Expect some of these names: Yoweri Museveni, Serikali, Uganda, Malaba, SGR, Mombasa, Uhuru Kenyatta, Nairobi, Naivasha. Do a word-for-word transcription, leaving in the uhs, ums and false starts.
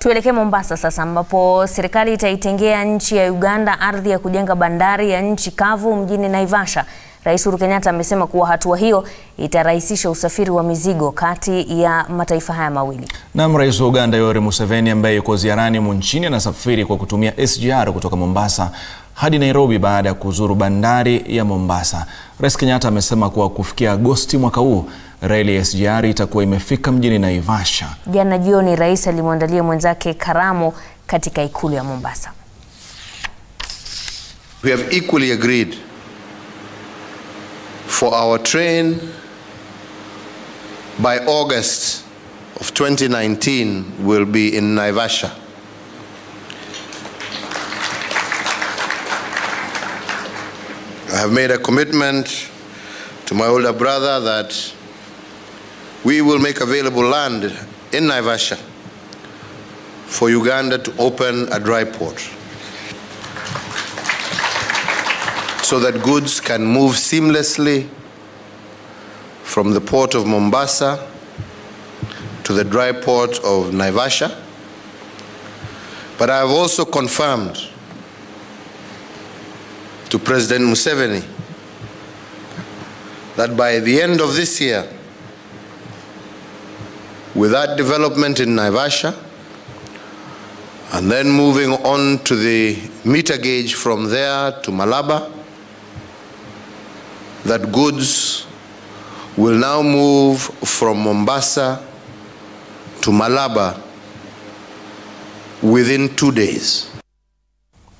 Tuelekee Mombasa sasa, ambapo serikali itaitengea nchi ya Uganda ardhi ya kujenga bandari ya nchi kavu mjini Naivasha. Rais Uhuru Kenyatta amesema kuwa hatua hiyo itarahisisha usafiri wa mizigo kati ya mataifa haya mawili. Naam, Rais wa Uganda Yoweri Museveni, ambaye yuko ziarani munchini, anasafiri kwa kutumia S G R kutoka Mombasa hadi Nairobi baada ya kuzuru bandari ya Mombasa. Rais Kenyatta amesema kuwa kufikia Agosti mwaka huu, reli ya S G R itakuwa imefika mjini Naivasha. Jana jioni rais alimwandalia mwenzake karamu katika ikulu ya Mombasa. We have equally agreed for our train by August of twenty nineteen will be in Naivasha. I have made a commitment to my older brother that we will make available land in Naivasha for Uganda to open a dry port so that goods can move seamlessly from the port of Mombasa to the dry port of Naivasha. But I have also confirmed to President Museveni that by the end of this year, with that development in Naivasha, and then moving on to the meter gauge from there to Malaba, that goods will now move from Mombasa to Malaba within two days.